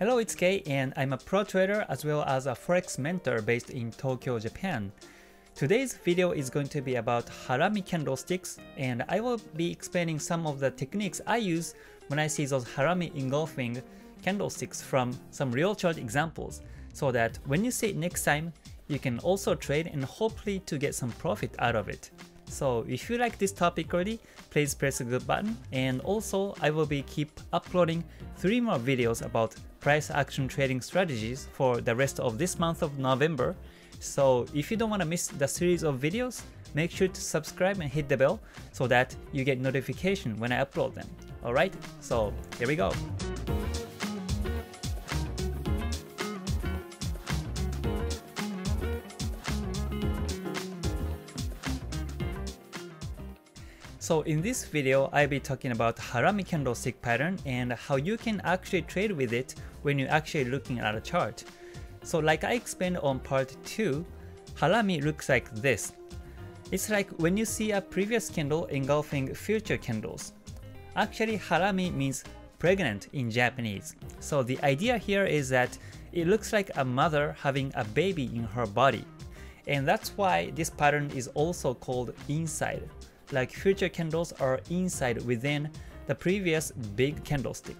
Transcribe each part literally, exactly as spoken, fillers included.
Hello, it's Kei, and I'm a pro trader as well as a forex mentor based in Tokyo, Japan. Today's video is going to be about harami candlesticks, and I will be explaining some of the techniques I use when I see those harami engulfing candlesticks from some real chart examples, so that when you see it next time, you can also trade and hopefully to get some profit out of it. So if you like this topic already, please press the good button, and also I will be keep uploading three more videos about price action trading strategies for the rest of this month of November. So if you don't want to miss the series of videos, make sure to subscribe and hit the bell so that you get notification when I upload them. Alright, so here we go. So in this video, I'll be talking about harami candlestick pattern and how you can actually trade with it when you're actually looking at a chart. So like I explained on part two, harami looks like this. It's like when you see a previous candle engulfing future candles. Actually, harami means pregnant in Japanese. So the idea here is that it looks like a mother having a baby in her body. And that's why this pattern is also called inside. Like future candles are inside within the previous big candlestick.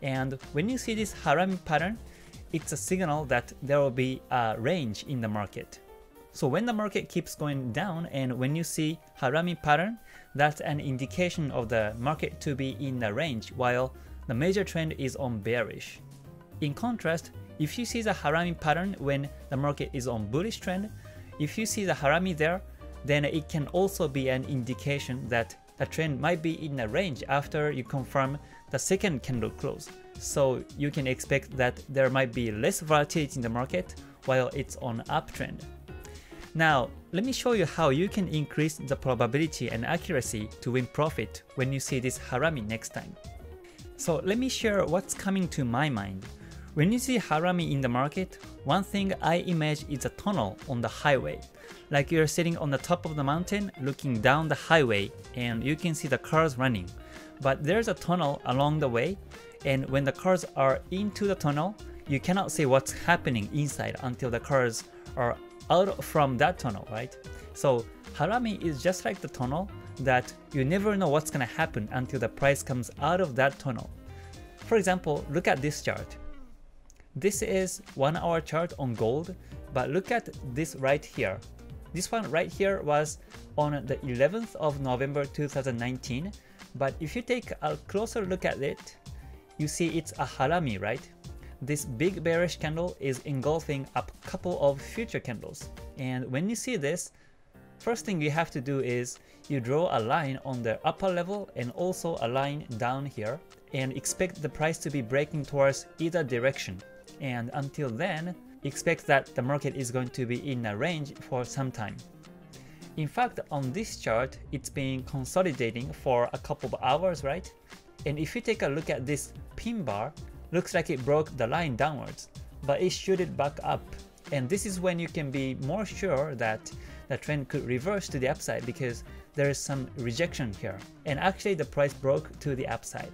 And when you see this harami pattern, it's a signal that there will be a range in the market. So when the market keeps going down and when you see harami pattern, that's an indication of the market to be in the range while the major trend is on bearish. In contrast, if you see the harami pattern when the market is on bullish trend, if you see the harami there, then it can also be an indication that the trend might be in a range after you confirm the second candle close. So you can expect that there might be less volatility in the market while it's on uptrend. Now, let me show you how you can increase the probability and accuracy to win profit when you see this harami next time. So let me share what's coming to my mind. When you see harami in the market, one thing I imagine is a tunnel on the highway. Like you're sitting on the top of the mountain looking down the highway and you can see the cars running. But there's a tunnel along the way, and when the cars are into the tunnel, you cannot see what's happening inside until the cars are out from that tunnel, right? So harami is just like the tunnel that you never know what's gonna happen until the price comes out of that tunnel. For example, look at this chart. This is one hour chart on gold, but look at this right here. This one right here was on the eleventh of November two thousand nineteen, but if you take a closer look at it, you see it's a harami, right? This big bearish candle is engulfing a couple of future candles. And when you see this, first thing you have to do is you draw a line on the upper level and also a line down here and expect the price to be breaking towards either direction. And until then, expect that the market is going to be in a range for some time. In fact, on this chart, it's been consolidating for a couple of hours, right? And if you take a look at this pin bar, looks like it broke the line downwards, but it shot it back up. And this is when you can be more sure that the trend could reverse to the upside because there is some rejection here. And actually the price broke to the upside.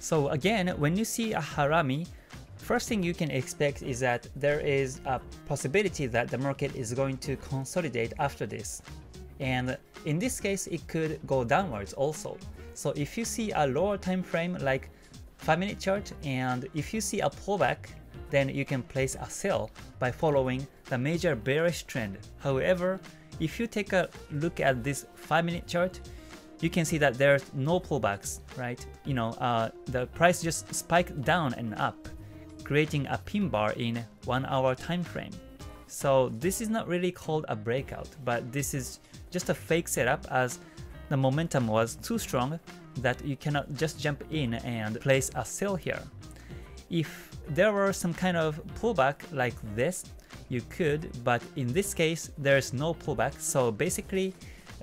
So again, when you see a harami, first thing you can expect is that there is a possibility that the market is going to consolidate after this. And in this case, it could go downwards also. So if you see a lower time frame like five minute chart, and if you see a pullback, then you can place a sell by following the major bearish trend. However, if you take a look at this five minute chart, you can see that there's no pullbacks, right? You know, uh, the price just spiked down and up, creating a pin bar in one hour time frame. So this is not really called a breakout, but this is just a fake setup as the momentum was too strong that you cannot just jump in and place a sell here. If there were some kind of pullback like this, you could, but in this case there's no pullback, so basically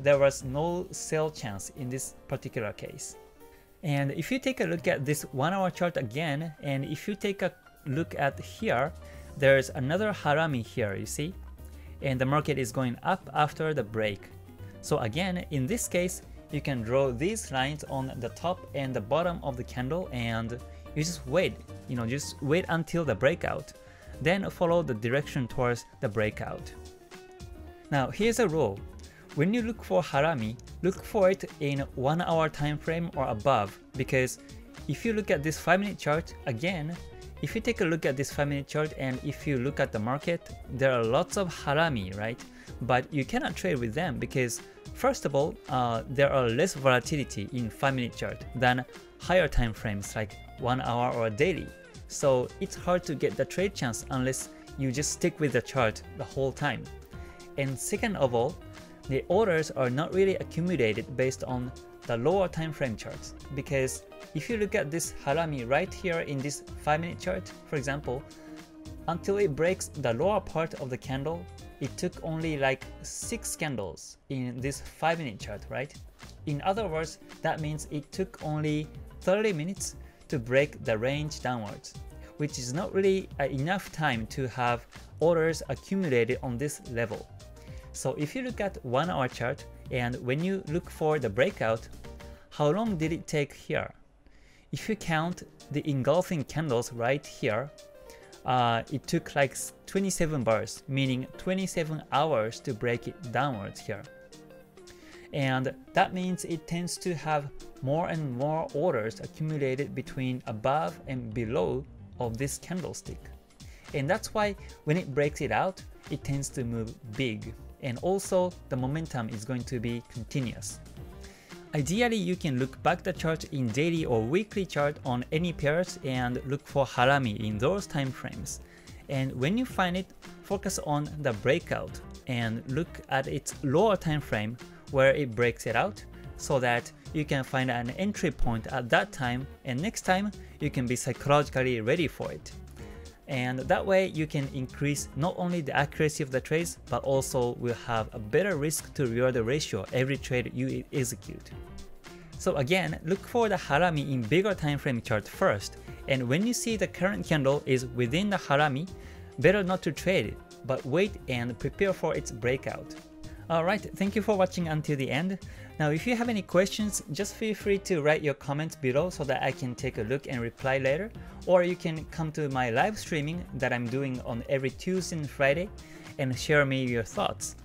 there was no sell chance in this particular case. And if you take a look at this one hour chart again, and if you take a look at here, there's another harami here, you see? And the market is going up after the break. So again, in this case, you can draw these lines on the top and the bottom of the candle, and You just wait, you know, just wait until the breakout, then follow the direction towards the breakout. Now here's a rule. When you look for Harami, look for it in one hour time frame or above, because if you look at this five minute chart again, if you take a look at this five minute chart and if you look at the market, there are lots of Harami, right? But you cannot trade with them because first of all, uh, there are less volatility in five minute chart than higher time frames like one hour or daily. So it's hard to get the trade chance unless you just stick with the chart the whole time. And second of all, the orders are not really accumulated based on the lower time frame charts, because if you look at this Harami right here in this five minute chart, for example, until it breaks the lower part of the candle, it took only like six candles in this five minute chart, right? In other words, that means it took only thirty minutes to break the range downwards, which is not really uh, enough time to have orders accumulated on this level. So if you look at one hour chart and when you look for the breakout, how long did it take here? If you count the engulfing candles right here, uh, it took like twenty-seven bars, meaning twenty-seven hours to break it downwards here. And that means it tends to have more and more orders accumulated between above and below of this candlestick. And that's why when it breaks it out, it tends to move big. And also the momentum is going to be continuous. Ideally, you can look back the chart in daily or weekly chart on any pairs and look for Harami in those time frames. And when you find it, focus on the breakout and look at its lower time frame where it breaks it out, so that you can find an entry point at that time, and next time you can be psychologically ready for it. And that way you can increase not only the accuracy of the trades, but also will have a better risk to reward ratio every trade you execute. So again, look for the Harami in bigger time frame chart first, and when you see the current candle is within the Harami, better not to trade it, but wait and prepare for its breakout. Alright, thank you for watching until the end. Now if you have any questions, just feel free to write your comments below so that I can take a look and reply later, or you can come to my live streaming that I'm doing on every Tuesday and Friday and share me your thoughts.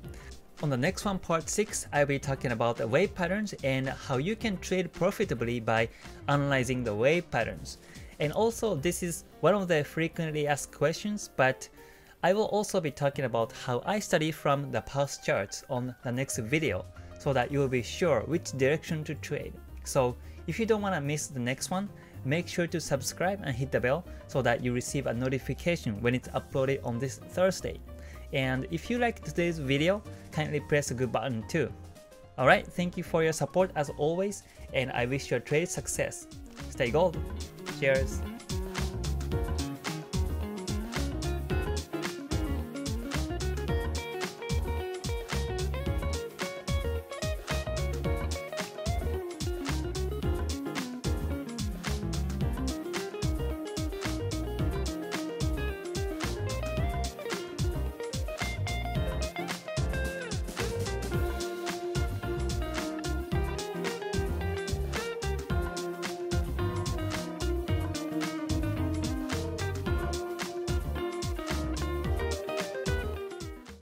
On the next one, part six, I'll be talking about the wave patterns and how you can trade profitably by analyzing the wave patterns. And also this is one of the frequently asked questions, but I will also be talking about how I study from the past charts on the next video, so that you will be sure which direction to trade. So if you don't want to miss the next one, make sure to subscribe and hit the bell so that you receive a notification when it's uploaded on this Thursday. And if you liked today's video, kindly press the good button too. Alright, thank you for your support as always, and I wish your trade success. Stay gold. Cheers.